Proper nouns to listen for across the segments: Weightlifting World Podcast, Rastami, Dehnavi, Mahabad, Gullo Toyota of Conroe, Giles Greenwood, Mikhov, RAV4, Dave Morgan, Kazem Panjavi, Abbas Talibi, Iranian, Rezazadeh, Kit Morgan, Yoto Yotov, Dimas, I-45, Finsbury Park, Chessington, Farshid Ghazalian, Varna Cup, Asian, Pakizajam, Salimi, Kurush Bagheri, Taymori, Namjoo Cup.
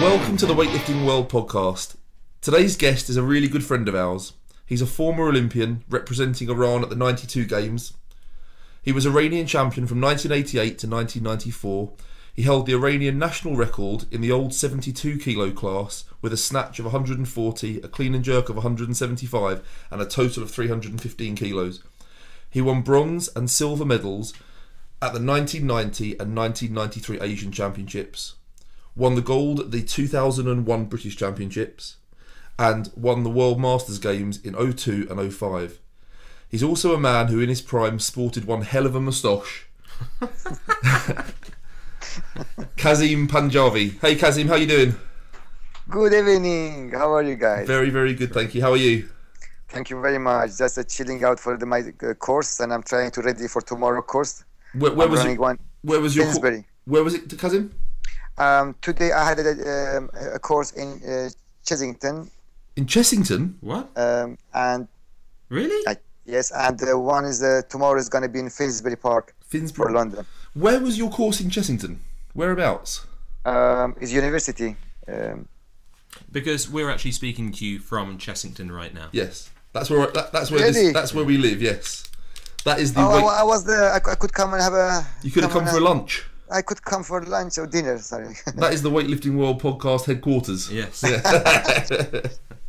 Welcome to the Weightlifting World Podcast. Today's guest is a really good friend of ours. He's a former Olympian representing Iran at the 92 Games. He was Iranian champion from 1988 to 1994. He held the Iranian national record in the old 72 kilo class with a snatch of 140, a clean and jerk of 175 and a total of 315 kilos. He won bronze and silver medals at the 1990 and 1993 Asian Championships, won the gold at the 2001 British Championships and won the World Masters Games in 02 and 05. He's also a man who in his prime sported one hell of a moustache. Kazem Panjavi. Hey Kazem, how you doing? Good evening. How are you guys? Very, very good, thank you. How are you? Thank you very much. Just chilling out for my course, and I'm trying to ready for tomorrow course. Where was it? Where was your? Where was it, Kazem? Today I had a course in Chessington. In Chessington? What? And really? Yes, and one is tomorrow is going to be in Finsbury Park. Finsbury, for London. Where was your course in Chessington? Whereabouts? It's university. Because we're actually speaking to you from Chessington right now. Yes, that's where that's where we live. Yes, that is the. Oh, I was there. I could come and have a. You could have come for lunch. I could come for lunch or dinner. Sorry. That is the Weightlifting World Podcast headquarters. Yes. Yeah.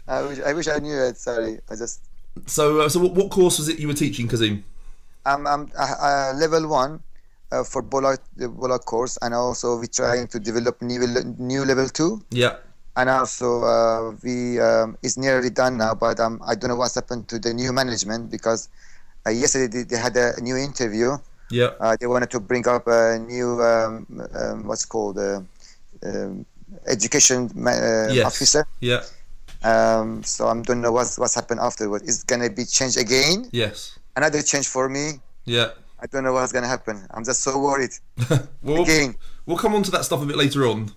I wish I knew it. Sorry, I just. So, what course was it you were teaching, Kazem? I'm level one for Bolak course, and also we're trying to develop new level two. Yeah. And also it's nearly done now, but I don't know what's happened to the new management because yesterday they had a new interview. Yeah. They wanted to bring up a new what's called education officer. Yeah. So I don't know what's happened afterwards. It's gonna be changed again. Yes. Another change for me. Yeah. I don't know what's gonna happen. I'm just so worried. Again. We'll come on to that stuff a bit later on.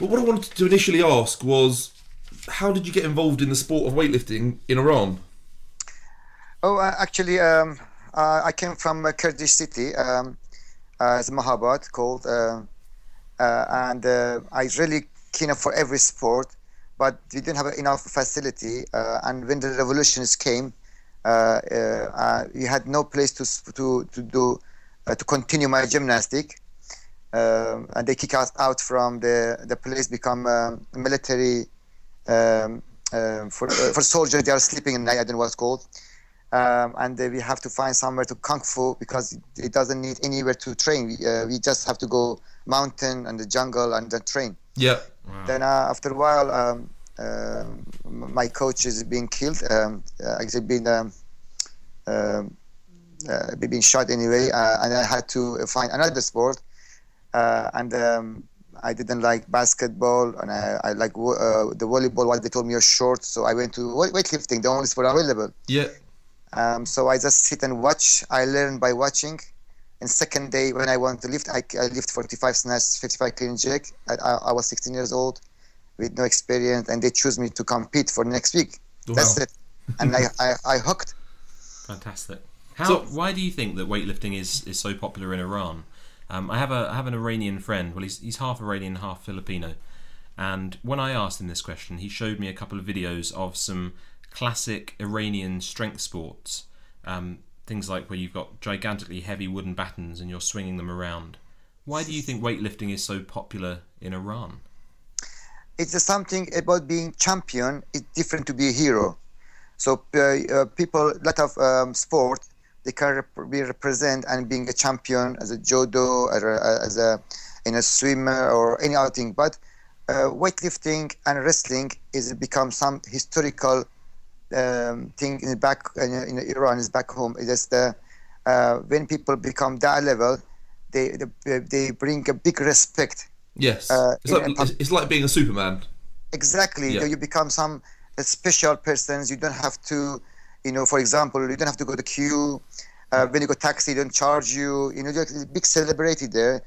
But what I wanted to initially ask was, how did you get involved in the sport of weightlifting in Iran? Oh, actually, I came from a Kurdish city. It's Mahabad called, and I really keen up for every sport. But we didn't have enough facility, and when the revolutions came, we had no place to continue my gymnastic, and they kicked us out from the place. Become military for soldiers. They are sleeping at night. I don't know what's called, and we have to find somewhere to kung fu because it doesn't need anywhere to train. We just have to go mountain and the jungle and the train. Yeah. Wow. Then after a while, my coach is being killed. Actually, being shot anyway, and I had to find another sport. I didn't like basketball, and I like the volleyball. What they told me was short, so I went to weightlifting, the only sport available. Yeah. So I just sit and watch. I learn by watching. And second day when I want to lift, I lift 45 snatch, 55 clean jerk. I was 16 years old with no experience, and they choose me to compete for next week. Wow. That's it. And I hooked. Fantastic. Why do you think that weightlifting is so popular in Iran? I have an Iranian friend. Well, he's half Iranian, half Filipino. And when I asked him this question, he showed me a couple of videos of some classic Iranian strength sports. Things like where you've got gigantically heavy wooden battens and you're swinging them around. Why do you think weightlifting is so popular in Iran? It's something about being champion. It's different to be a hero. So people, a lot of sport, they can be represent and being a champion as a judo, or in a swimmer or any other thing. But weightlifting and wrestling is become some historical. Thing in the back in Iran is back home. It's just when people become that level, they bring a big respect. Yes, it's like being a Superman. Exactly, yeah. You become some special persons. You don't have to, for example, you don't have to go to queue. When you go taxi, they don't charge you. You're big celebrity there.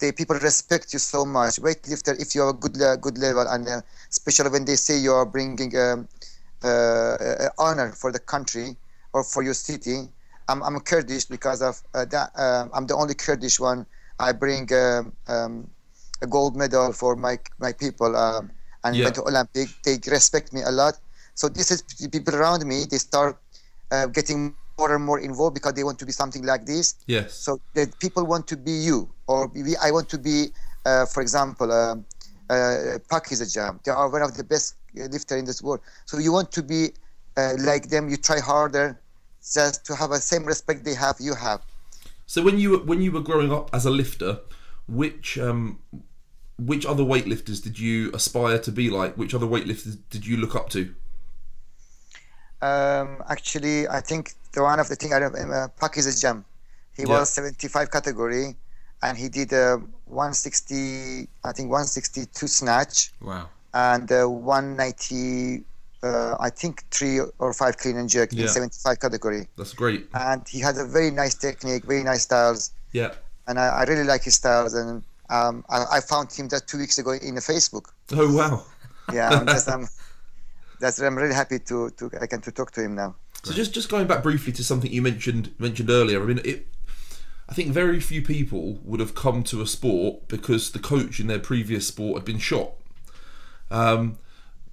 People respect you so much. Weightlifter, if you are a good level, and especially when they say you are bringing. Honor for the country or for your city. I'm Kurdish because of that. I'm the only Kurdish one I bring a gold medal for my people, and went to Olympic. They respect me a lot. So this is people around me. They start getting more and more involved because they want to be something like this. Yes. So that people want to be you, or I want to be, for example, Pakizajam. They are one of the best lifters in this world. So you want to be like them. You try harder, just to have the same respect they have. You have. So when you were growing up as a lifter, which other weightlifters did you aspire to be like? Which other weightlifters did you look up to? Actually, I think the one of the thing I remember, Pakizajam. He was 75 category, and he did 160, I think 162 snatch. Wow. And 190. I think 3 or 5 clean and jerk in 75 category. That's great. And he had a very nice technique, very nice styles. Yeah. And I really like his styles. And I found him that 2 weeks ago in Facebook. Oh wow. Yeah. I'm really happy to talk to him now. So just going back briefly to something you mentioned earlier. I mean, I think very few people would have come to a sport because the coach in their previous sport had been shot.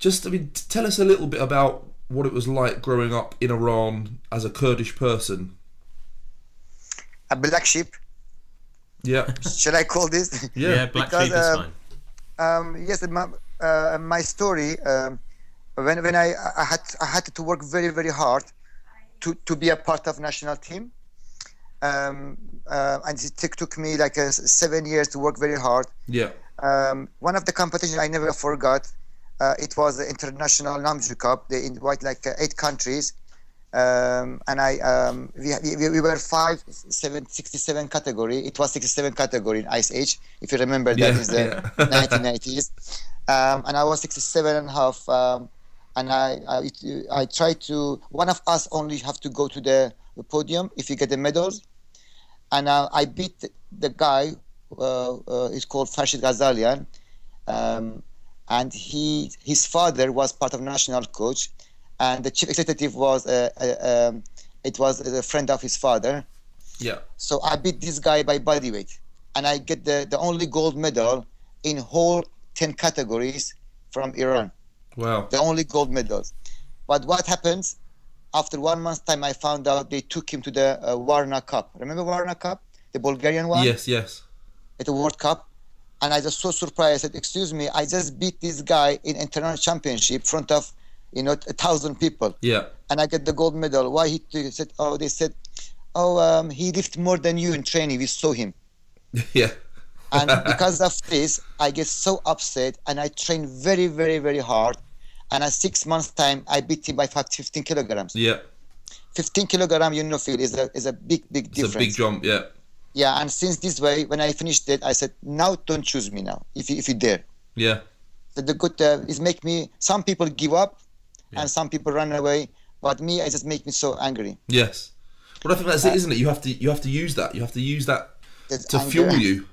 Tell us a little bit about what it was like growing up in Iran as a Kurdish person. A black sheep. Yeah. Should I call this? Yeah, black sheep is fine. Yes, my story. When I had to work very very hard to be a part of national team, and it took me like 7 years to work very hard. Yeah. One of the competitions I never forgot. It was the international Namjoo Cup. They invite like 8 countries, and we were 67 category. It was 67 category in Ice Age, if you remember. That is the 1990s, and I was 67.5, and I tried to. One of us only have to go to the podium if you get the medals, and I beat the guy. It's called Farshid Ghazalian. And his father was part of national coach, and the chief executive was it was a friend of his father. Yeah. So I beat this guy by body weight, and I get the only gold medal in whole 10 categories from Iran. Wow. The only gold medals. But what happens? After 1 month's time, I found out they took him to the Varna Cup. Remember Varna Cup, the Bulgarian one? Yes, yes. At the World Cup. And I was so surprised. I said, "Excuse me, I just beat this guy in international championship in front of, 1,000 people. Yeah. And I get the gold medal. Why?" He said, "Oh, they said, he lifted more than you in training. We saw him." Yeah. And because of this, I get so upset, and I trained very, very, very hard. And at 6 months' time, I beat him by 15 kilograms. Yeah. 15 kilograms, Phil, is a big difference. It's a big jump. Yeah. Yeah, and since this way, when I finished it, I said, "Now don't choose me now, if you dare." Yeah. The good is make me. Some people give up, and some people run away. But me, it just make me so angry. Yes. Well, I think that's it, isn't it? You have to use that. You have to use that to anger. Fuel you.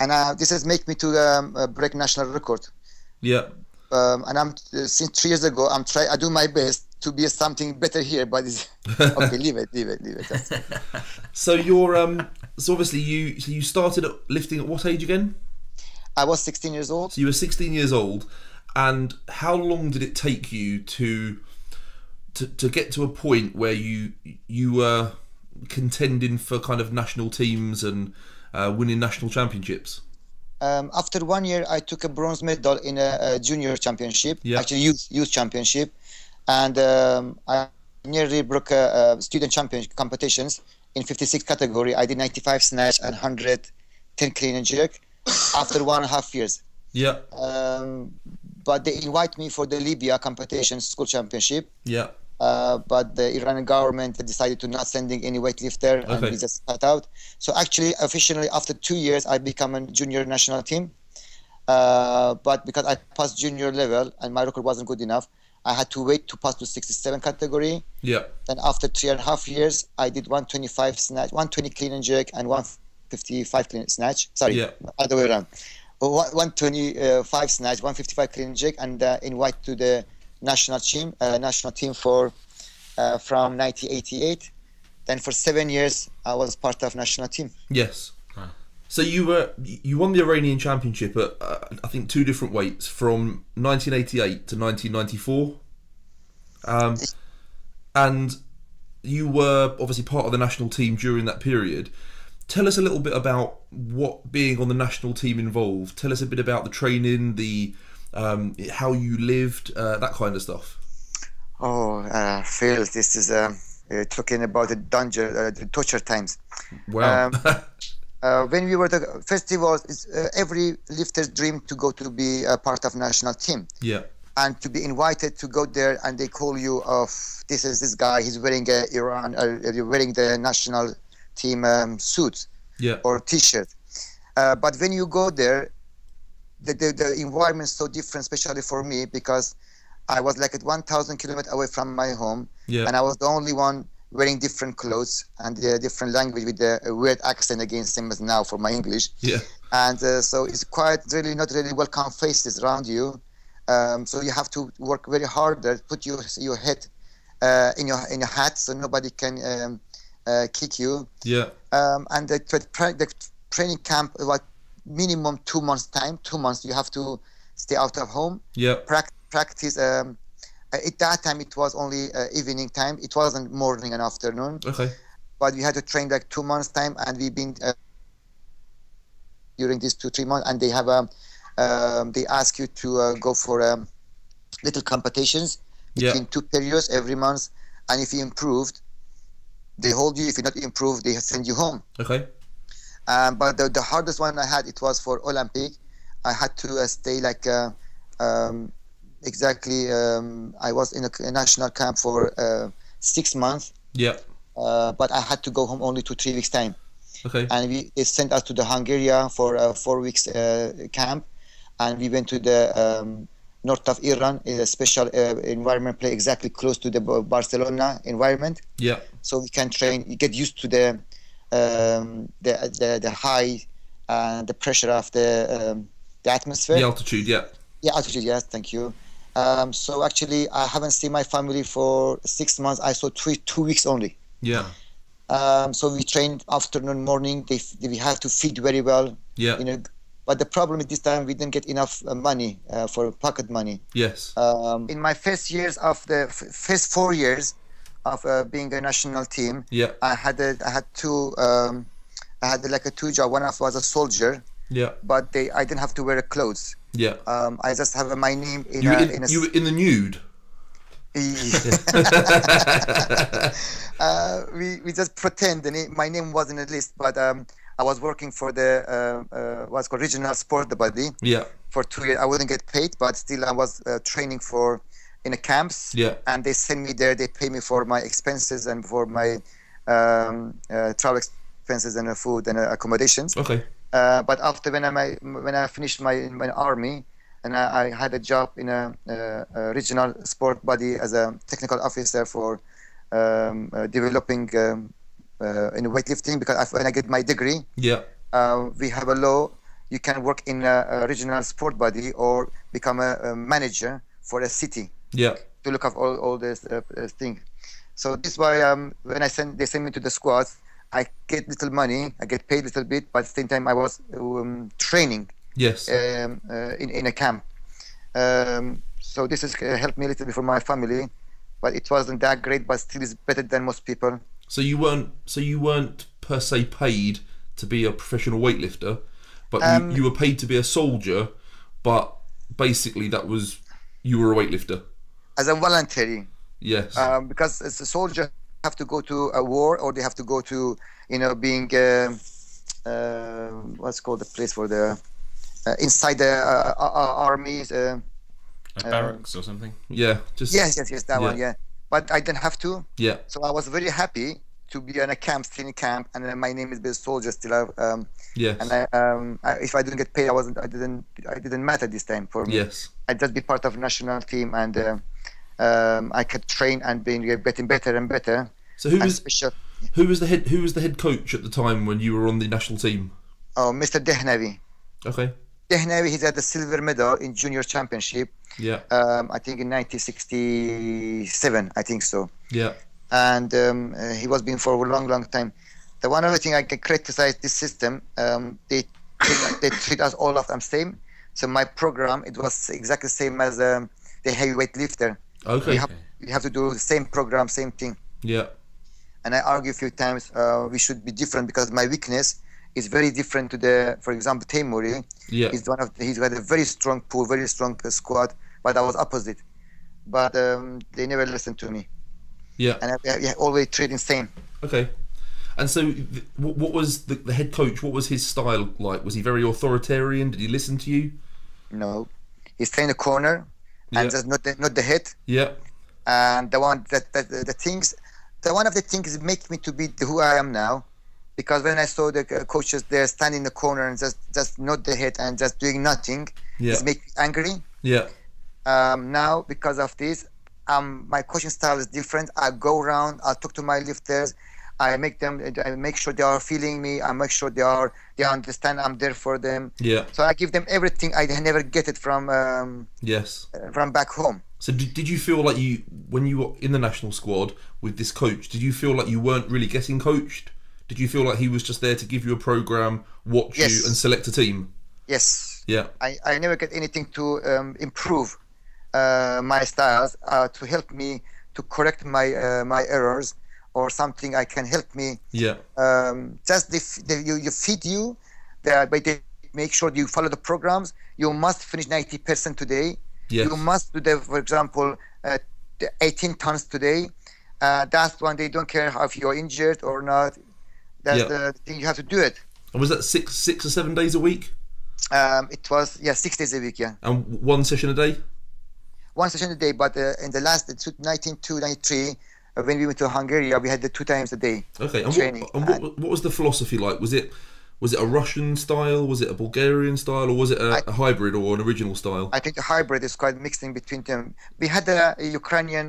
And this has make me to break national record. Yeah. And I'm since 3 years ago, I'm trying. I do my best to be something better here, but it's okay. Leave it. So you're so obviously you started lifting at what age again? I was 16 years old. So you were 16 years old, and how long did it take you to get to a point where you were contending for kind of national teams and winning national championships? After 1 year, I took a bronze medal in a junior championship, actually youth championship. And I nearly broke student championship competitions in 56 category. I did 95 snatch and 110 clean and jerk after 1.5 years. Yeah. But they invite me for the Libya competition, school championship. Yeah. But the Iranian government decided to not sending any weightlifter, and we just cut out. So actually, officially, after 2 years, I become a junior national team. But because I passed junior level and my record wasn't good enough, I had to wait to pass to 67 category. Yeah. Then after 3.5 years, I did 125 snatch, 120 clean and jerk, and 155 clean snatch. Sorry, other way around. 125 snatch, 155 clean and jerk, and invite to the national team for from 1988 Then for 7 years, I was part of national team. Yes. Wow. So you won the Iranian Championship at I think two different weights from 1988 to 1994, and you were obviously part of the national team during that period. Tell us a little bit about what being on the national team involved. Tell us a bit about the training, the how you lived, that kind of stuff. Oh, Phil, this is talking about the dungeon, the torture times. Wow. When we were the festivals, it's every lifter's dream to go to be a part of national team. Yeah. And to be invited to go there, and they call you of this is this guy. He's wearing a Iran. You're wearing the national team suit, yeah, or T-shirt. But when you go there, the environment is so different, especially for me, because I was like at 1,000 kilometers away from my home, yeah, and I was the only one wearing different clothes and a different language with a weird accent again, same as now for my English. Yeah. And so it's quite really not really welcome faces around you. So you have to work very hard. Put your head in your hat so nobody can kick you. Yeah. And the training camp was like minimum 2 months time. 2 months you have to stay out of home. Yeah. Practice. At that time it was only evening time. It wasn't morning and afternoon. Okay. But we had to train like 2 months time, and we've been during these 2-3 months, and they have a. They ask you to go for little competitions between, yeah, 2 periods every month, and if you improved, they hold you. If you not improve, they send you home. Okay. But the hardest one I had, it was for Olympic. I had to stay like I was in a national camp for 6 months. Yeah. But I had to go home only 2-3 weeks time. Okay. And they sent us to the Hungary for 4 weeks camp. And we went to the north of Iran, in a special environment play exactly close to the Barcelona environment. Yeah. So we can train, you get used to the high and the pressure of the atmosphere. The altitude, yeah. Yeah, altitude, yes, thank you. So actually, I haven't seen my family for 6 months. I saw two weeks only. Yeah. So we trained afternoon, morning. We had to feed very well. Yeah. You know. But the problem is this time we didn't get enough money for pocket money. Yes. In my first 4 years of being a national team, yeah, I had two jobs. One of was a soldier. Yeah. But I didn't have to wear clothes. Yeah. I just have my name in. You were in the nude. We just pretend, and my name was in the list, but. I was working for the what's called regional sport, the body. Yeah. For 2 years, I wouldn't get paid, but still I was training in a camps. Yeah. And they send me there. They pay me for my expenses and for my travel expenses and food and accommodations. Okay. But after when I finished my army, and I had a job in a regional sport body as a technical officer for developing. In weightlifting, because when I get my degree, yeah, we have a law. You can work in a regional sport body or become a manager for a city. Yeah, to look up all this thing. So this is why when they send me to the squads, I get little money, I get paid a little bit, but at the same time I was training. Yes. In a camp. So this has helped me a little bit for my family, but it wasn't that great. But still, it's better than most people. So you weren't per se paid to be a professional weightlifter, but you were paid to be a soldier. But basically, you were a weightlifter as a voluntary. Yes. Because as a soldier, have to go to a war, or they have to go to being what's called the place for the inside the armies. Barracks or something. Yeah. Just. Yes. That, yeah, one. Yeah. But I didn't have to. Yeah. So I was very happy to be in a camp, training camp, and my name is Best Soldier still. Yes. And if I didn't get paid, I didn't matter this time for me. Yes. I'd just be part of national team, and I could train and getting better and better. So who was the head coach at the time when you were on the national team? Oh, Mr. Dehnavi. Okay. Dehnavi, he's had the silver medal in junior championship. Yeah. I think in 1967, I think so. Yeah. and he was been for a long, long time. The one other thing I can criticize this system, they treat us all of them same. So my program, it was exactly same as the heavyweight lifter. Okay. We have to do the same program, same thing. Yeah. And I argue a few times we should be different, because my weakness is very different to the, for example, Taymori. Yeah. He's got a very strong pull, very strong squat, but I was opposite. But they never listened to me. Yeah. And I always treat him same. Okay. And so what was the head coach, what was his style like? Was he very authoritarian? Did he listen to you? No. He stayed in the corner and just not the head. Yeah. And the one one of the things make me to be who I am now, because when I saw the coaches there standing in the corner and just not the head and just doing nothing, it makes me angry. Yeah. Now, because of this, my coaching style is different. I go around, I talk to my lifters, I make sure they are feeling me. I make sure they understand I'm there for them. Yeah. So I give them everything. I never get it from back home. So did you feel like you, when you were in the national squad with this coach, did you feel like you weren't really getting coached? Did you feel like he was just there to give you a program, watch you, and select a team? Yes. Yeah. I never get anything to improve my styles, to help me to correct my errors. Or something I can help me. Yeah. Just you feed you, but they make sure you follow the programs. You must finish 90% today. Yes. You must do the, for example, 18 tons today. That's when they don't care if you're injured or not. That's the thing, you have to do it. And was that six or 7 days a week? It was 6 days a week. Yeah. And one session a day. One session a day, but in the last 1992, 1993. When we went to Hungary, we had the 2 times a day. Okay, and training. What was the philosophy like? Was it a Russian style? Was it a Bulgarian style? Or was it a hybrid or an original style? I think the hybrid is quite mixing between them. We had a Ukrainian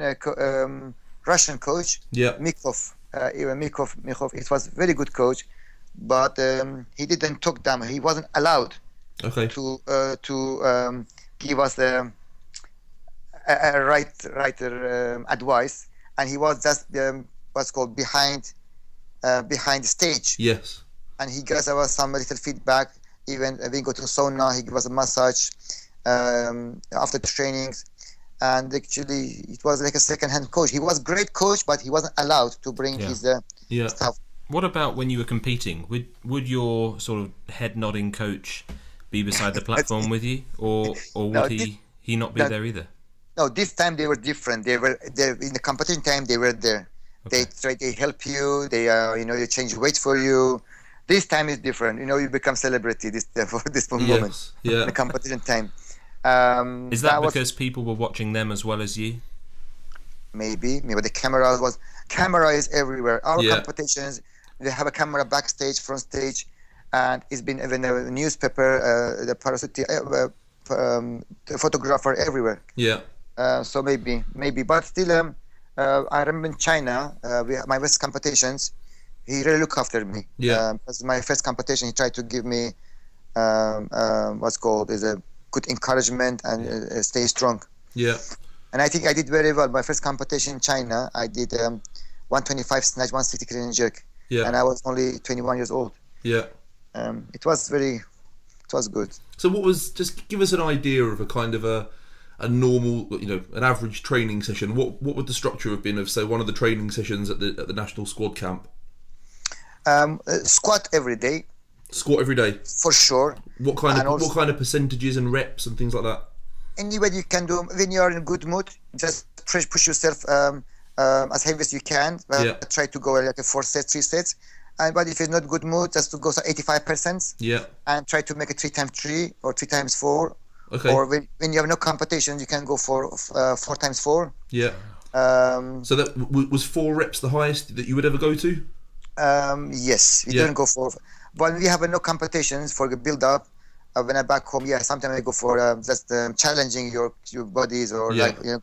Russian coach, Mikhov. Mikhov, it was a very good coach, but he didn't talk them. He wasn't allowed to give us a right advice. And he was just what's called behind the stage. Yes. And he gave us some little feedback. Even we go to sauna, he gave us a massage after the trainings. And actually, it was like a second-hand coach. He was a great coach, but he wasn't allowed to bring his stuff. What about when you were competing? Would your sort of head-nodding coach be beside the platform with you, or would he not be there either? No, this time they were different. They were in the competition time. They were there. Okay. They help you. They they change weight for you. This time is different. You know, you become celebrity. This moment. Yeah. The competition time. Is that because people were watching them as well as you? Maybe the camera is everywhere. Our competitions, they have a camera backstage, front stage, and it's been even the newspaper, the parasite, the photographer everywhere. Yeah. So maybe, but still, I remember in China, my first competitions, he really looked after me. Yeah. As my first competition, he tried to give me a good encouragement and stay strong. Yeah. And I think I did very well. My first competition in China, I did 125 snatch, 160 clean and jerk. Yeah. And I was only 21 years old. Yeah. It was good. So what was, just give us an idea of a kind of a normal, an average training session. What would the structure have been of, say, one of the training sessions at the national squad camp? Squat every day. Squat every day. For sure. What kind of percentages and reps and things like that? Anyway, you can do when you are in a good mood. Just push yourself as heavy as you can. Try to go like 4 sets, 3 sets. But if it's not good mood, just to go to 85%. Yeah. And try to make it 3 times 3 or 3 times 4. Okay. Or when you have no competition, you can go for 4 times 4. Yeah. So that was 4 reps the highest that you would ever go to? Yes, we didn't go for. But we have no competitions for the build-up. When I'm back home, sometimes I go for just challenging your bodies or we do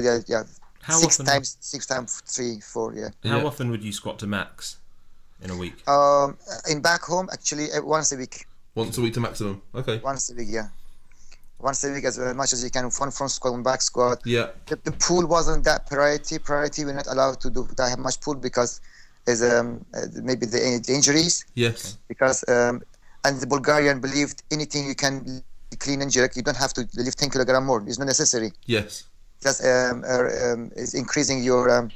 that. Yeah. How 6 times 3, 4. Yeah. How often would you squat to max in a week? In back home, actually, once a week. Once a week to maximum. Okay. Once a week, yeah. once a week as much as you can, one front squat, one back squat. Yeah. The pool wasn't that priority. We're not allowed to do that much pool because is maybe the injuries. Yes. Because and the Bulgarian believed anything you can clean and jerk, you don't have to lift 10 kilogram more. It's not necessary. Yes. That's is increasing your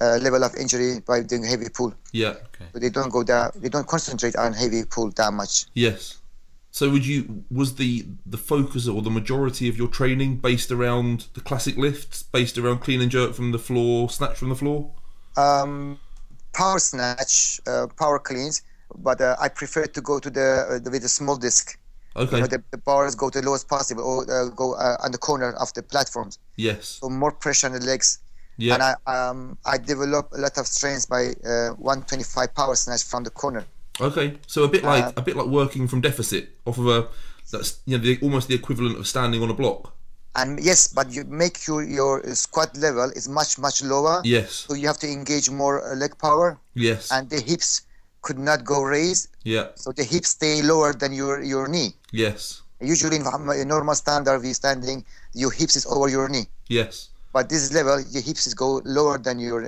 level of injury by doing heavy pull. Yeah. Okay. But they don't go down. They don't concentrate on heavy pull that much. Yes. So would you, was the focus or the majority of your training based around the classic lifts, based around clean and jerk from the floor, snatch from the floor? Power snatch, power cleans, but I prefer to go to the with a small disc. Okay. You know, the bars go to the lowest possible, or go on the corner of the platforms. Yes. So more pressure on the legs. Yeah. And I develop a lot of strength by 125 power snatch from the corner. Okay, so a bit like working from deficit off of a, that's, you know, almost the equivalent of standing on a block. And yes, but you make your squat level is much lower. Yes. So you have to engage more leg power. Yes. And the hips could not go raised. Yeah. So the hips stay lower than your knee. Yes. Usually in normal standard we standing, your hips is over your knee. Yes. But this level, your hips is go lower than your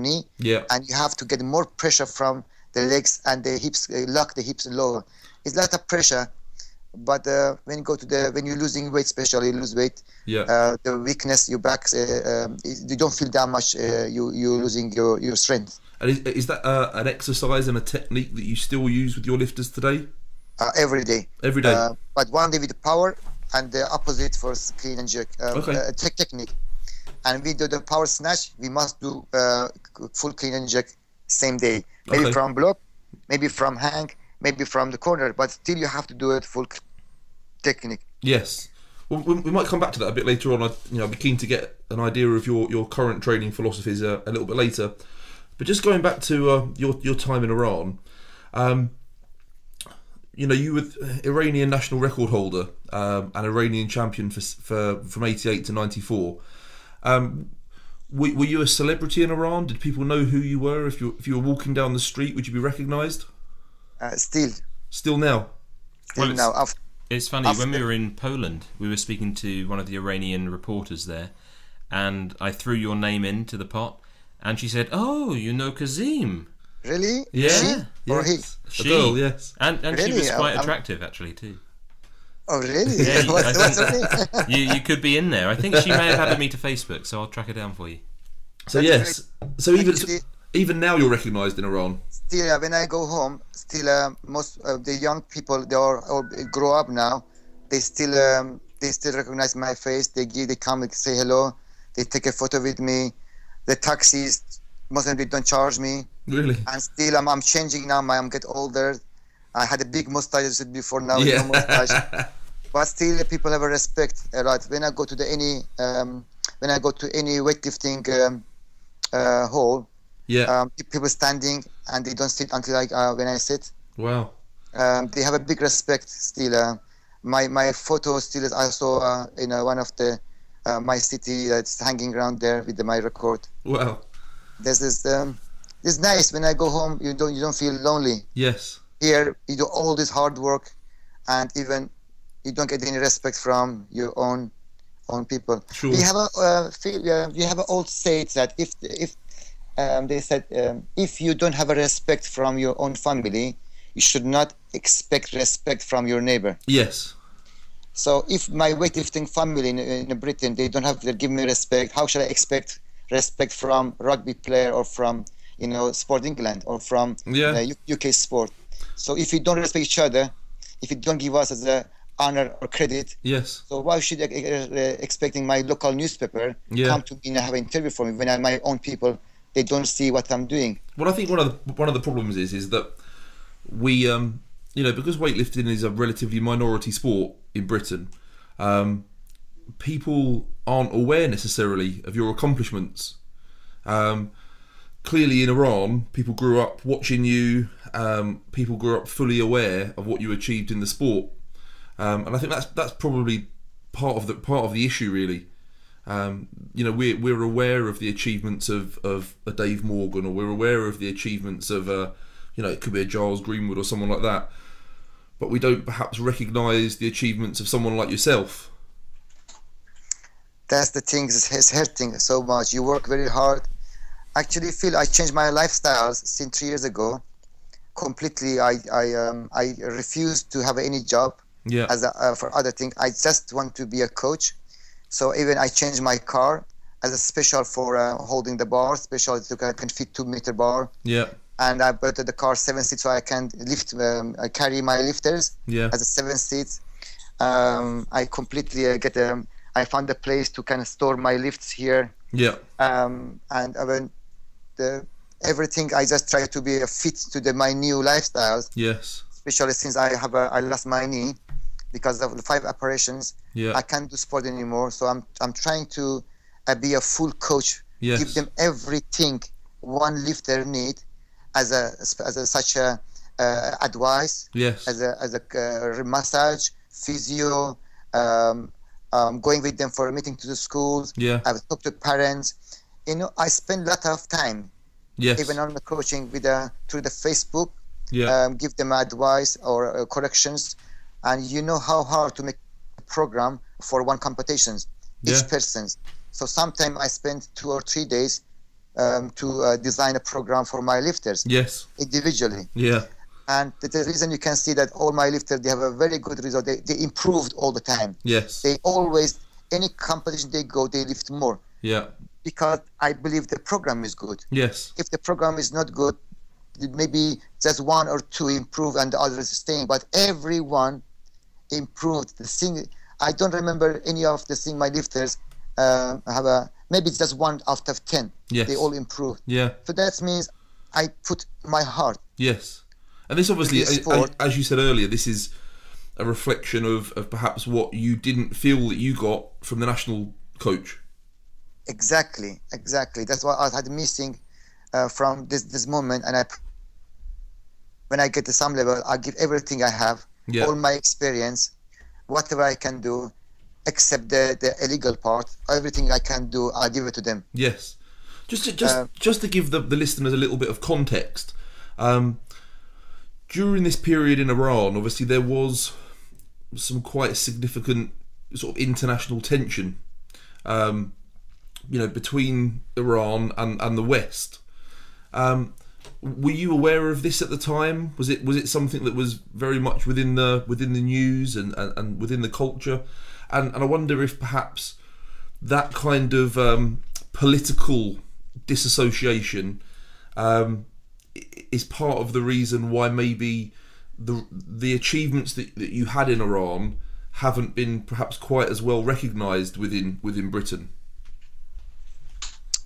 knee. Yeah. And you have to get more pressure from the legs and the hips, lock the hips lower. It's a lot of pressure, but when you go to when you're losing weight, especially lose weight, yeah, the weakness, your back, you don't feel that much. You're losing your strength. And is that an exercise and a technique that you still use with your lifters today? Every day. Every day. But one day with the power and the opposite for clean and jerk. Okay. Technique. And we do the power snatch. We must do full clean and jerk same day. Maybe okay. From block, maybe from hang, maybe from the corner, but still you have to do it full technique. Yes. Well, we might come back to that a bit later on. I'd be keen to get an idea of your current training philosophies a little bit later. But just going back to your time in Iran, you were Iranian national record holder and Iranian champion for from 88 to 94. Were you a celebrity in Iran? Did people know who you were? If you were walking down the street, would you be recognised? Still now. Still now. It's funny. When we were in Poland, we were speaking to one of the Iranian reporters there, and I threw your name into the pot, and she said, "Oh, you know Kazem." Really? Yeah. She? Or he? She. A girl, yes. And really? She was quite attractive, actually, too. Oh really? Yeah, what's her name? You could be in there. I think she may have added me to Facebook, so I'll track her down for you. So yes, so even now you're recognised in Iran. Still, when I go home, still most of the young people they are or grow up now. They still recognise my face. They come and say hello. They take a photo with me. The taxis most of them don't charge me. Really? And still I'm changing now. I'm get older. I had a big mustache before, now yeah. No mustache. But still, people have a respect a lot. When I go to any weightlifting hall, yeah, people standing and they don't sit until when I sit. Wow. They have a big respect still. My photo still is also in one of the my city that's hanging around there with my record. Wow. This is it's nice when I go home. You don't feel lonely. Yes. Here you do all this hard work, and even you don't get any respect from your own people. Sure. We have an old saying that if you don't have a respect from your own family, you should not expect respect from your neighbor. Yes. So if my weightlifting family in Britain they don't have to give me respect, how should I expect respect from rugby player or from Sport England or from UK sport? So if you don't respect each other, if you don't give us as a honor or credit, yes. So why should I expecting my local newspaper come to me and have an interview for me when my own people they don't see what I'm doing? Well, I think one of the problems is that we because weightlifting is a relatively minority sport in Britain, people aren't aware necessarily of your accomplishments. Clearly in Iran, people grew up watching you, people grew up fully aware of what you achieved in the sport. And I think that's probably part of the issue really. We're aware of the achievements of a Dave Morgan, or we're aware of the achievements of it could be a Giles Greenwood or someone like that. But we don't perhaps recognise the achievements of someone like yourself. That's the thing, it's hurting so much. You work very hard. Actually, Phil, I changed my lifestyle since 3 years ago. Completely, I refuse to have any job for other things. I just want to be a coach. So even I changed my car as a special for holding the bar, special to can fit 2-meter bar. Yeah. And I bought the car 7 seats so I can lift, carry my lifters as a 7 seats. I completely get I found a place to kind of store my lifts here. Yeah. And I went everything. I just try to be fit to my new lifestyle. Yes. Especially since I lost my knee because of the 5 operations. Yeah. I can't do sport anymore, so I'm trying to be a full coach. Yes. Give them everything one lifter need as such a advice. Yes. As a massage, physio. Going with them for a meeting to the schools. Yeah. I talk to parents. You know, I spend a lot of time. Yes. Even on the coaching through the Facebook. Yeah. Give them advice or corrections, and you know how hard to make a program for one competitions each person's. So sometimes I spend 2 or 3 days to design a program for my lifters. Yes. Individually. Yeah. And the reason you can see that all my lifters, they have a very good result. They improved all the time. Yes. They always, any competition they go, they lift more. Yeah. Because I believe the program is good. Yes. If the program is not good, maybe just 1 or 2 improve and the others staying. But everyone improved. The thing, I don't remember any of the thing my lifters have maybe just 1 out of 10. Yes. They all improved. Yeah. So that means I put my heart. Yes. And this obviously, as you said earlier, this is a reflection of perhaps what you didn't feel that you got from the national coach. Exactly, exactly. That's what I had missing from this moment. And when I get to some level, I give everything I have, all my experience, whatever I can do, except the illegal part. Everything I can do, I give it to them. Yes. Just to give the listeners a little bit of context. During this period in Iran, obviously there was some quite significant sort of international tension, you know, between Iran and the West. Were you aware of this at the time? Was it something that was very much within the news and within the culture? And I wonder if perhaps that kind of political disassociation is part of the reason why maybe the achievements that you had in Iran haven't been perhaps quite as well recognised within Britain.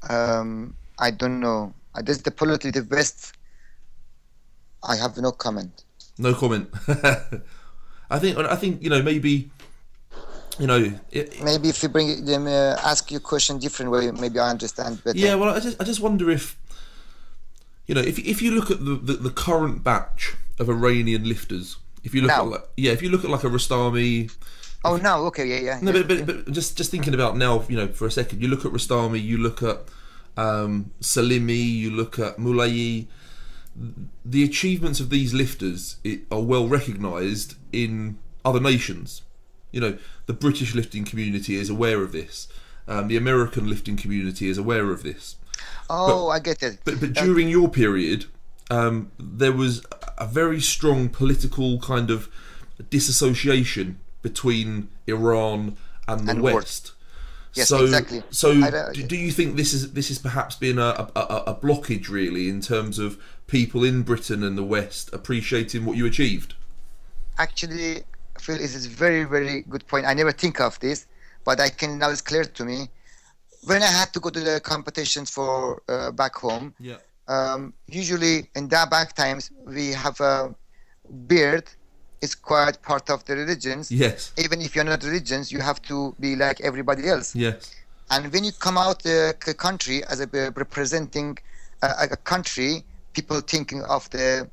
I don't know. This is the political best. I have no comment. No comment. I think you know, maybe you know. Maybe if you bring them, ask your question different way, maybe I understand better. Yeah. Well, I just wonder if. You know, if you look at the current batch of Iranian lifters, if you look at like, if you look at like a Rastami. Oh no, okay, yeah. No, but just thinking about now, you know, for a second, you look at Rastami, you look at Salimi, you look at Mulayi. The achievements of these lifters are well recognised in other nations. You know, the British lifting community is aware of this. The American lifting community is aware of this. Oh, I get it. But during your period, there was a very strong political kind of disassociation between Iran and the West. Yes, so, exactly. So do you think this is perhaps been a blockage really in terms of people in Britain and the West appreciating what you achieved? Actually, Phil, this is a very, very good point. I never think of this, but I can now it's clear to me. When I had to go to the competitions for back home, usually in that back times we have a beard. It's quite part of the religions. Yes. Even if you're not religions, you have to be like everybody else. Yes. And when you come out the country as representing a country, people thinking of the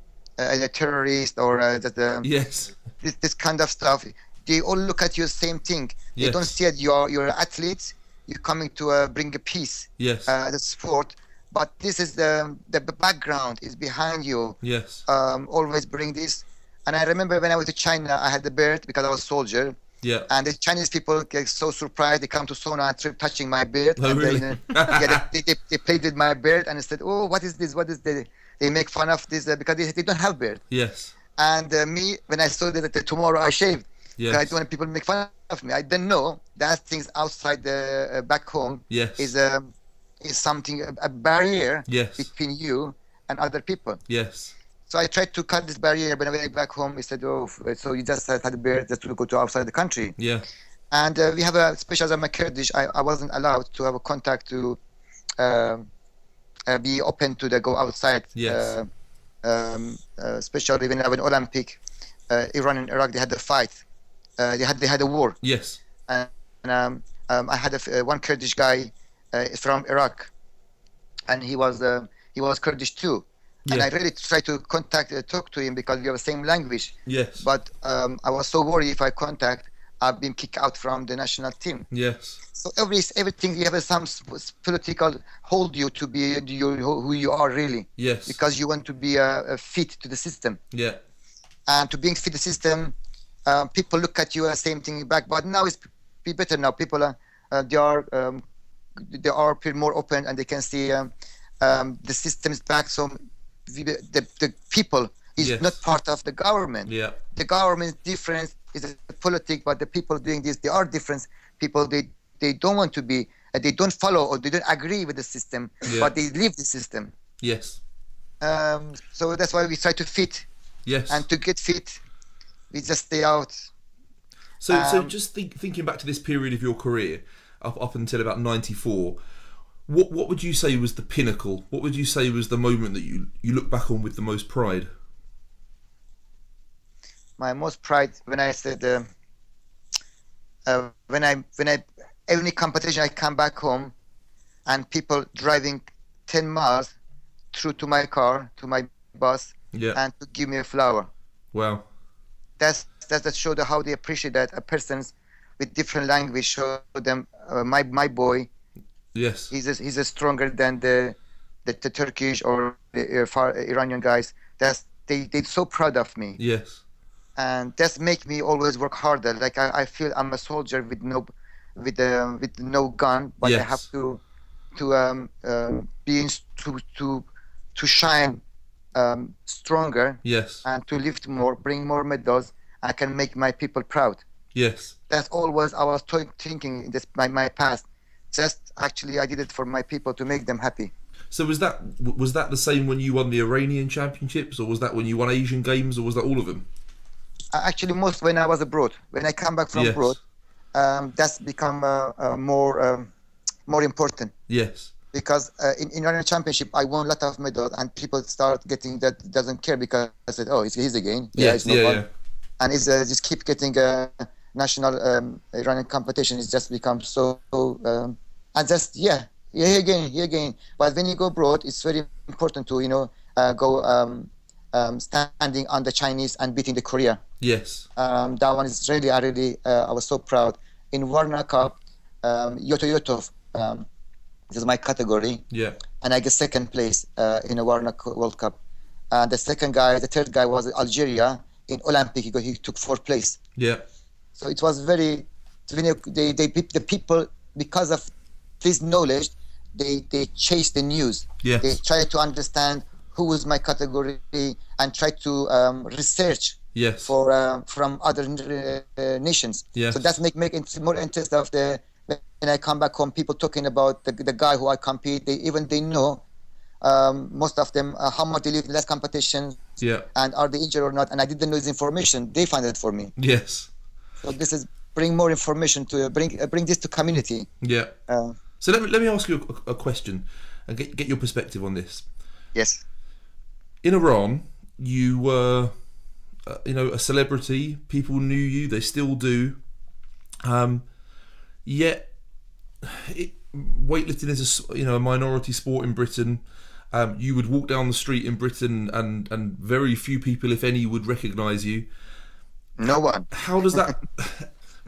terrorist or this kind of stuff. They all look at you same thing. Yes. They don't see that you're athletes. You're coming to bring a peace, the sport, but this is the background is behind you. Yes. Always bring this. And I remember when I was to China, I had the beard because I was a soldier. Yeah. And the Chinese people get so surprised. They come to sauna trip touching my beard. Oh, and really? Then, yeah, they played with my beard and said, oh, what is this? What is this? They make fun of this because they don't have beard. Yes. And me, when I saw that tomorrow I shaved. Yes. I don't want people to make fun of me. I didn't know that things outside the back home yes. Is something, a barrier yes. between you and other people. Yes. So I tried to cut this barrier, but when I went back home, he said, oh, so you just had a beard just to go to outside the country. Yeah. And we have a, especially as I'm a Kurdish, I wasn't allowed to have a contact to be open to the go outside. Yes. Especially when I went Olympic, Iran and Iraq, they had a fight. They had a war. Yes. And I had one Kurdish guy from Iraq, and he was Kurdish too. Yeah. And I really tried to talk to him because we have the same language. Yes. But I was so worried if I contact, I've been kicked out from the national team. Yes. So everything you have some political hold you to be who you are really. Yes. Because you want to be a fit to the system. Yeah. And to being fit to the system, people look at you as same thing back. But now it's be better now. People are they are more open and they can see the system is back. So. The people is yes. not part of the government. Yeah. The government's difference is the politics, but the people doing this, they are different people. They don't want to be, they don't follow or they don't agree with the system, yeah. but they leave the system. Yes. So that's why we try to fit. Yes. And to get fit, we just stay out. So, so just thinking back to this period of your career, up until about 94. What would you say was the pinnacle? What would you say was the moment that you look back on with the most pride? My most pride when I said when I every competition I come back home, and people driving 10 miles through to my car to my bus yeah. and to give me a flower. Wow, that showed how they appreciate that a persons with different language show them my boy. Yes, he's stronger than the Turkish or the Iranian guys. That's they're so proud of me. Yes, and that's make me always work harder. Like I feel I'm a soldier with no gun, but yes. I have to shine stronger. Yes, and to lift more, bring more medals. I can make my people proud. Yes, that's always I was thinking in this my past. Just actually I did it for my people to make them happy. So was that the same when you won the Iranian championships, or was that when you won Asian games, or was that all of them? Actually most when I was abroad. When I come back from yes. abroad, that's become more important. Yes. Because in Iranian championship I won a lot of medals and people start getting that doesn't care because I said, oh, he's again. Yeah, it's no fun. Yeah. And it's just keep getting national Iranian competition is just become so and just here again. But when you go abroad, it's very important to go standing on the Chinese and beating the Korea. Yes, that one is really I was so proud. In Varna Cup, Yoto Yotov, this is my category. Yeah, and I get second place in a Varna World Cup. And the third guy was Algeria in Olympic. He took fourth place. Yeah. So it was very, the people, because of this knowledge, they chase the news. Yes. They try to understand who was my category and try to research yes. for from other nations. Yes. So that's make it more interest of when I come back home, people talking about the guy who I compete. They know most of them how much they live in last competition yeah. and are they injured or not. And I didn't know this information. They find it for me. Yes. So this is bring more information to bring this to community. Yeah. So let me ask you a question and get your perspective on this. Yes. In Iran, you were, a celebrity. People knew you. They still do. Yet, weightlifting is a minority sport in Britain. You would walk down the street in Britain, and very few people, if any, would recognise you. No one. How does that?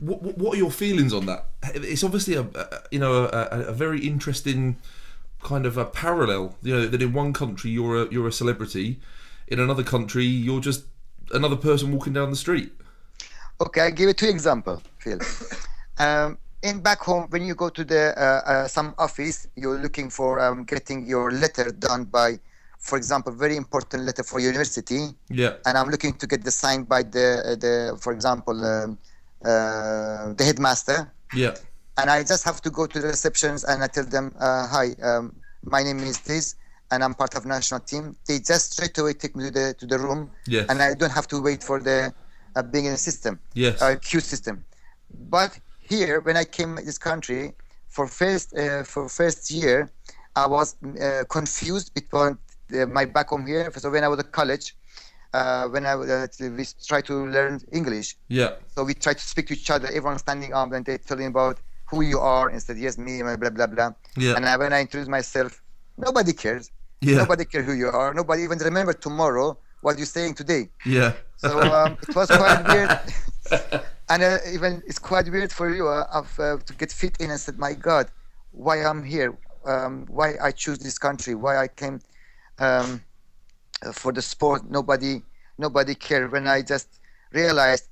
What are your feelings on that? It's obviously a very interesting kind of a parallel. That in one country you're a celebrity, in another country you're just another person walking down the street. Okay, I'll give you two examples, Phil. In back home, when you go to the some office, you're looking for getting your letter done by, for example, very important letter for university. Yeah. And I'm looking to get the signed by the for example, the headmaster. Yeah. And I just have to go to the receptions and I tell them, hi, my name is this, and I'm part of national team. They just straight away take me to the room. Yes. And I don't have to wait for the being in a system. Yes. Queue system. But here, when I came to this country for first year, I was confused between my back home here. So when I was at college, when I we tried to learn English. Yeah. So we tried to speak to each other. Everyone standing up and they telling about who you are instead. Yes, me, blah blah blah. Yeah. And when I introduced myself, nobody cares. Yeah. Nobody cares who you are. Nobody even remember tomorrow what you're saying today. Yeah. So it was quite weird. And even it's quite weird for you to get fit in and said, my God, why I'm here, why I choose this country, why I came for the sport. Nobody cared. When I just realized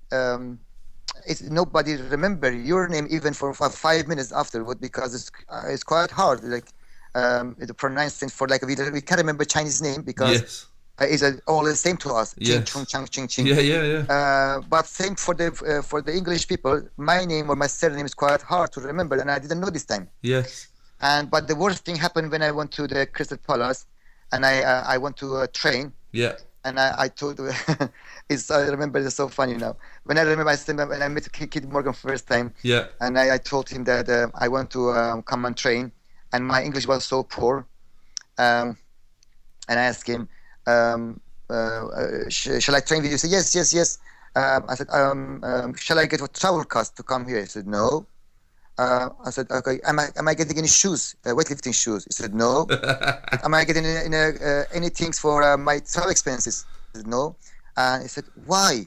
it's nobody remember your name even for 5 minutes afterward, because it's quite hard, like the pronouncing for, like, we can't remember Chinese name because. Yes. Is all the same to us. Yes. Ching, chung, chang, ching, ching. Yeah, yeah, yeah. But same for the English people, my name or my surname is quite hard to remember, and I didn't know this time. Yes. But the worst thing happened when I went to the Crystal Palace, and I went to train. Yeah. And I told, I remember it's so funny now. When I remember when I met Kit Morgan first time. Yeah. And I told him that I want to come and train, and my English was so poor, and I asked him, shall I train with you? He said, yes, yes, yes. I said, shall I get a travel cost to come here? He said, no. I said, okay, am I getting any shoes, weightlifting shoes? He said, no. Am I getting any things for my travel expenses? He said, no. And he said, why?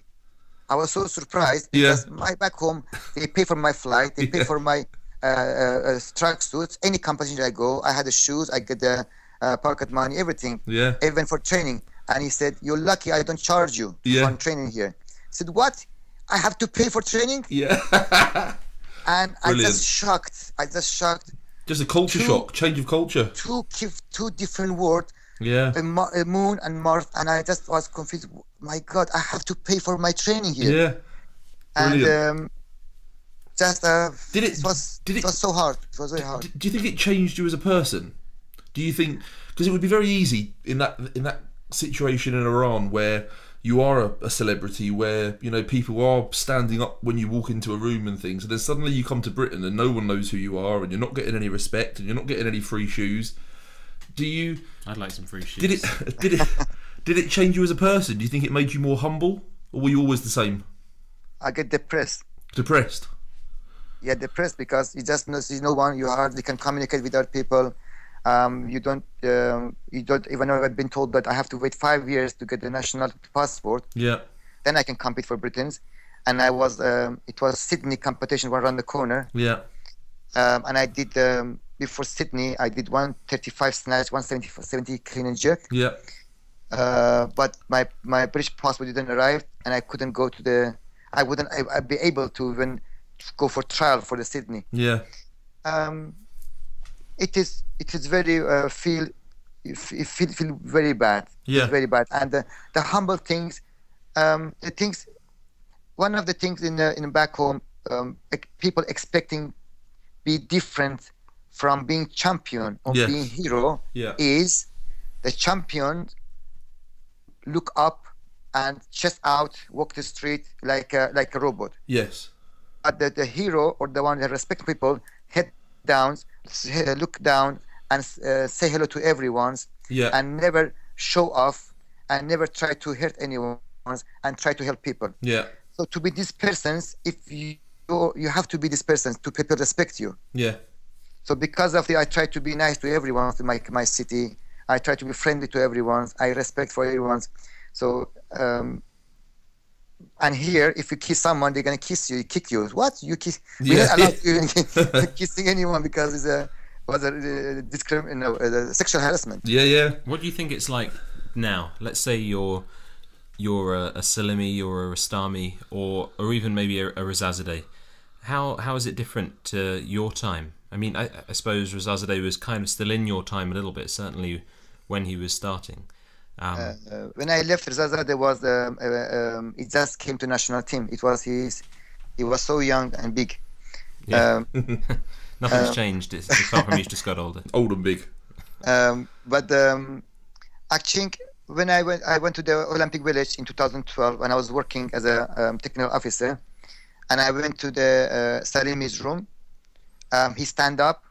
I was so surprised because my back home, they pay for my flight, they pay for my track suits, any competition I go, I had the shoes, I get the pocket money, everything, even for training. And he said, you're lucky I don't charge you on training here. I said, what? I have to pay for training? Yeah. And brilliant. I just shocked. Just a culture shock, change of culture. Two different words. Yeah. A moon and Mars, and I just was confused. My God, I have to pay for my training here. Yeah. Brilliant. And it was so hard. It was very hard. Do you think it changed you as a person? Do you think, because it would be very easy in that situation in Iran where you are a celebrity, where, you know, people are standing up when you walk into a room and things, and then suddenly you come to Britain and no one knows who you are, and you're not getting any respect, and you're not getting any free shoes. Do you? I'd like some free shoes. Did it change you as a person? Do you think it made you more humble, or were you always the same? I get depressed. Depressed. Yeah, depressed, because you just see no one. You hardly can communicate with other people. You don't even know. I've been told that I have to wait 5 years to get the national passport. Yeah. Then I can compete for Britons, and I was. It was Sydney competition was around the corner. Yeah. And I did before Sydney. I did 135 snatch, 170 clean and jerk. Yeah. But my British passport didn't arrive, and I couldn't go to the. I wouldn't. I'd be able to even go for trial for the Sydney. Yeah. It is very feel very bad. Yeah. It's very bad. And the humble things, the things, one of the things in back home, people expecting be different from being champion or being hero is the champion look up and chest out, walk the street like a robot. Yes. But the hero or the one that respect people, head downs, look down and say hello to everyone, and never show off and never try to hurt anyone and try to help people. Yeah. So to be these persons, if you have to be these persons to people respect you. Yeah. So because of the, I try to be nice to everyone in my city. I try to be friendly to everyone. I respect for everyone. So and here, if you kiss someone, they're gonna kiss you, kick you. What you kiss? We don't allow you kissing anyone because it was a sexual harassment. Yeah, yeah. What do you think it's like now? Let's say you're you're a Salimi, you're a Rastami, or even maybe a Rezazadeh. How is it different to your time? I mean, I suppose Rezazadeh was kind of still in your time a little bit, certainly when he was starting. When I left, Rezazadeh was it just came to national team. It was he was so young and big. Yeah. Nothing's changed. It's far from, just got older. Old and big. But I think when I went to the Olympic Village in 2012, when I was working as a technical officer, and I went to the Salimi's room. He stand up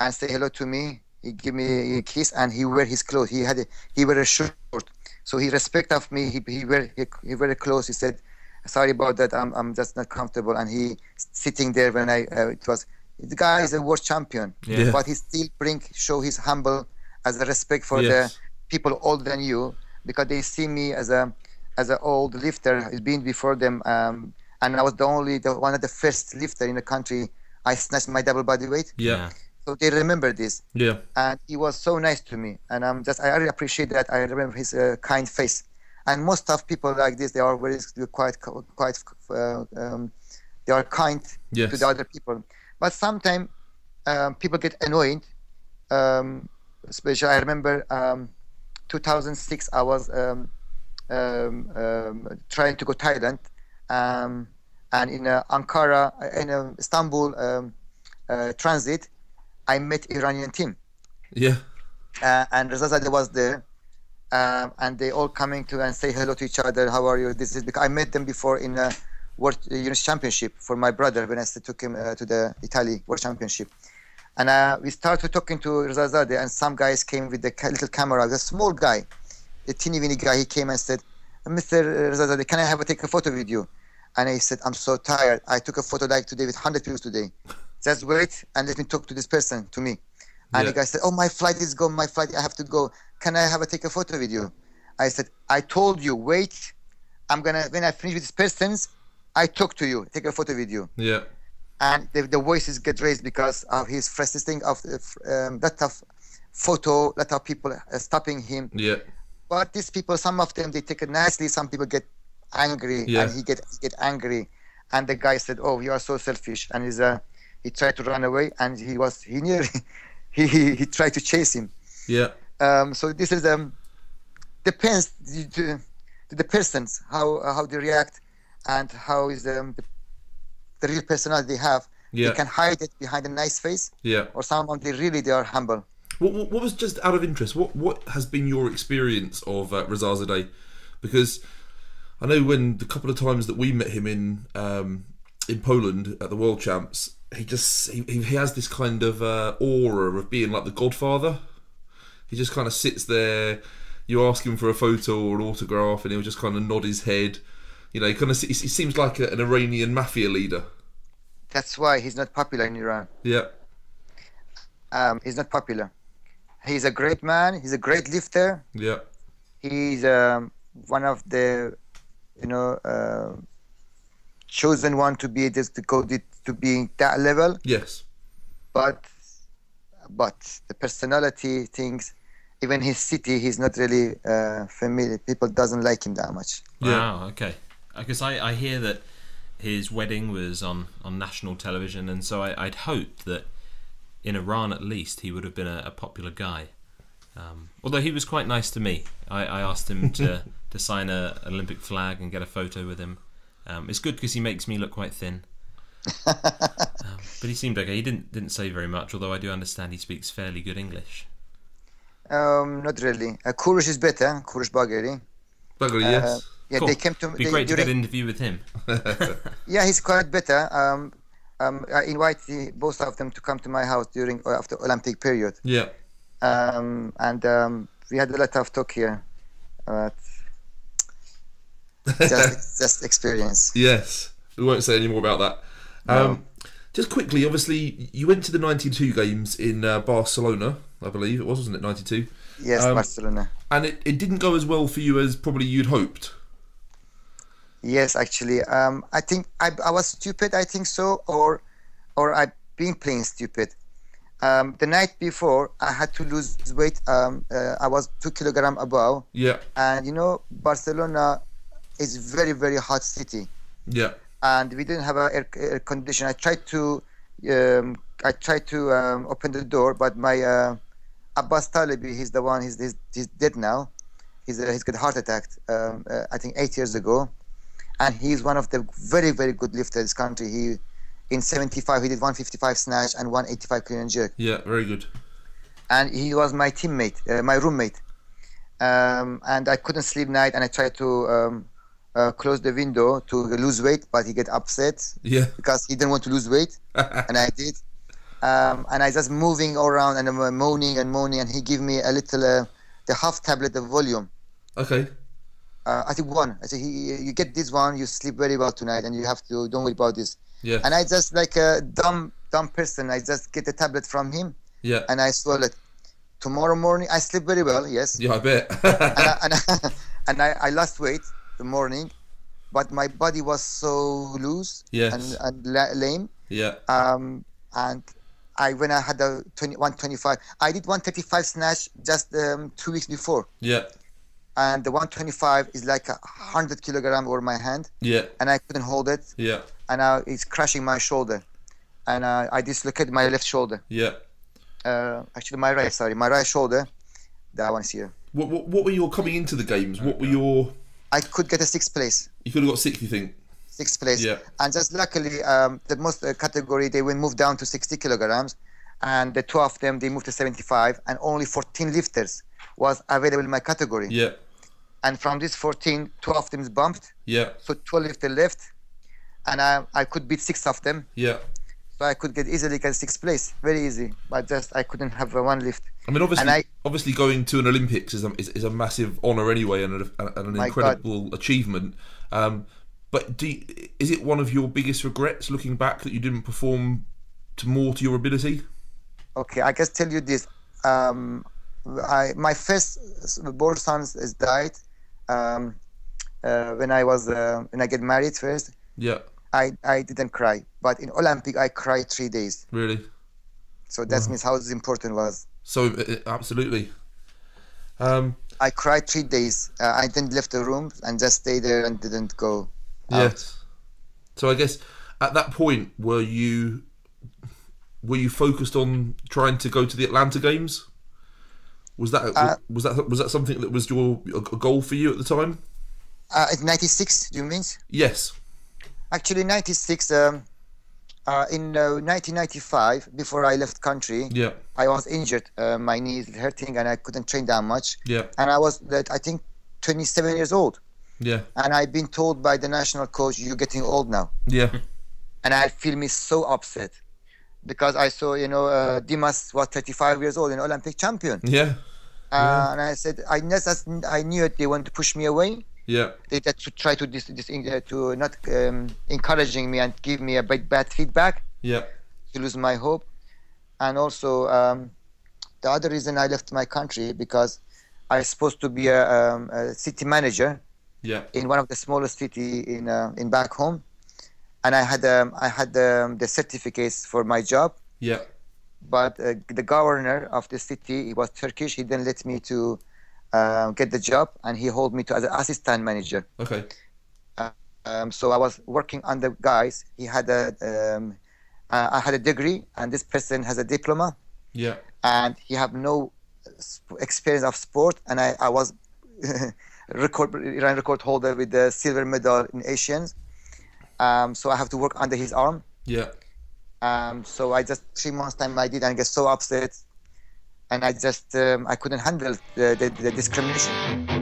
and say hello to me. He give me a kiss and he wear his clothes. He wear a shirt, so he respect of me. He wear clothes. He said, "Sorry about that. I'm just not comfortable." And he sitting there when the guy is a world champion, yeah. But he still show his humble as a respect for the people older than you, because they see me as an old lifter being before them. And I was one of the first lifter in the country. I snatched my double body weight. Yeah. So they remember this. Yeah. And he was so nice to me, and I really appreciate that. I remember his kind face. And most of people like this, they are very quite they are kind to the other people. But sometimes people get annoyed. Especially I remember 2006 I was trying to go to Thailand, and in Ankara, in Istanbul transit, I met Iranian team. Yeah. And Rezazadeh was there, and they all coming to and say hello to each other. How are you? This is because I met them before in a World Youth Championship for my brother when I took him to the Italy World Championship. And we started talking to Rezazadeh, and some guys came with the little camera, the small guy, the teeny weeny guy. He came and said, "Mr. Rezazadeh, can I take a photo with you?" And I said, "I'm so tired. I took a photo like today with 100 views today. Just wait and let me talk to this person, to me." And the guy said, "Oh, my flight is gone. My flight, I have to go. Can I take a photo with you?" I said, "I told you, wait. When I finish with this person, I talk to you, take a photo with you." Yeah. And the voices get raised because of his frustrating of lot of photo, lot of people stopping him. Yeah. But these people, some of them, they take it nicely. Some people get angry, and he get angry. And the guy said, "Oh, you are so selfish." And he tried to run away, and he tried to chase him. Yeah. So this is depends to the persons how they react and how is the real personality they have. Yeah. They can hide it behind a nice face. Yeah. Or someone they are humble. What was, just out of interest, what has been your experience of Rezazadeh? Because I know when the couple of times that we met him in Poland at the World Champs, he has this kind of aura of being like the Godfather. He just kind of sits there. You ask him for a photo or an autograph, and he'll just kind of nod his head. You know, he seems like an Iranian mafia leader. That's why he's not popular in Iran. Yeah. He's not popular. He's a great man. He's a great lifter. Yeah. He's one of the, chosen one to be that level. Yes. But the personality things, even his city, he's not really familiar. People doesn't like him that much. Wow. Yeah. Okay. Because I hear that his wedding was on national television, and so I'd hoped that in Iran at least he would have been a popular guy. Although he was quite nice to me. I asked him to sign an Olympic flag and get a photo with him. It's good because he makes me look quite thin. But he seemed okay. He didn't say very much, although I do understand he speaks fairly good English. Not really. Kurush is better. Kurush Bagheri. Bagheri, yes. Yeah, cool. They came to. It'd be great to get an interview with him. Yeah, he's quite better. I invite both of them to come to my house during after Olympic period. Yeah. We had a lot of talk here. Just experience. Yes, we won't say any more about that. Just quickly, obviously, you went to the '92 games in Barcelona, I believe it was, wasn't it? '92. Yes, Barcelona. And it didn't go as well for you as probably you'd hoped. Yes, actually, I think I was stupid. I think so, or I've been playing stupid. The night before, I had to lose weight. I was 2 kilograms above. Yeah. And you know, Barcelona is very, very hot city. Yeah. And we didn't have an air condition. I tried to open the door, but my Abbas Talibi, he's the one. He's dead now. He's got heart attack. I think 8 years ago, and he's one of the very, very good lifters in this country. He in 75, he did 155 snatch and 185 clean and jerk. Yeah, very good. And he was my teammate, my roommate. And I couldn't sleep night, and I tried to close the window to lose weight, but he get upset. Yeah. Because he didn't want to lose weight, and I did. And I just moving around and I'm moaning, and he gave me a little, the half tablet of volume. Okay. I think one. I said, you get this one, you sleep very well tonight, and you have to, don't worry about this. Yeah. And I just, like a dumb person, I just get a tablet from him. Yeah. And I swallow it. Tomorrow morning, I sleep very well. Yes. Yeah, I bet. And I lost weight the morning, but my body was so loose. Yes. And lame. Yeah. And I when I had a 125, I did 135 snatch just 2 weeks before. Yeah. And the 125 is like 100 kilograms over my hand. Yeah. And I couldn't hold it. Yeah. And it's crashing my shoulder, and I dislocated my left shoulder. Yeah. Actually, my right. Sorry, my right shoulder. That one's here. What were your coming into the games? What were your? I could get a 6th place. You could have got 6th, you think? 6th place. Yeah. And just luckily, the most category they will move down to 60 kilograms, and the 2 of them they moved to 75, and only 14 lifters was available in my category. Yeah. And from these 14, 2 of them is bumped. Yeah. So 12 lifters left. And I could beat 6 of them. Yeah. So I could easily get 6th place, very easy. But just I couldn't have one lift. I mean, obviously, obviously going to an Olympics is a massive honour anyway, and an incredible achievement. But is it one of your biggest regrets looking back that you didn't perform more to your ability? Okay, I can tell you this. My first born son has died when I get married first. Yeah. I didn't cry, but in Olympic I cried 3 days. Really? So that means how important it was. So absolutely. I cried 3 days. I didn't leave the room and just stayed there and didn't go out. Yes. So I guess at that point, were you focused on trying to go to the Atlanta Games? Was that something that was a goal for you at the time? At 96, do you mean? Yes. Actually, 96, in 1995, before I left country, yeah. I was injured. My knee is hurting and I couldn't train that much. Yeah. And I was, I think, 27 years old. Yeah. And I've been told by the national coach, you're getting old now. Yeah. And I feel me so upset because I saw, you know, Dimas was 35 years old, an Olympic champion. Yeah. Yeah. And I said, I knew it, they wanted to push me away. Yeah, they to try to not encouraging me and give me a bad feedback. Yeah, to lose my hope, and also the other reason I left my country because I was supposed to be a city manager. Yeah, in one of the smallest city in back home, and I had the certificates for my job. Yeah, but the governor of the city, he was Turkish. He didn't let me to. Get the job, and he hold me to as an assistant manager. Okay. So I was working under guys. He had I had a degree, and this person has a diploma. Yeah. And he have no experience of sport, and I was Iranian record holder with the silver medal in Asians. So I have to work under his arm. Yeah. So I just 3 months time I did, and I get so upset. And I just, I couldn't handle the discrimination.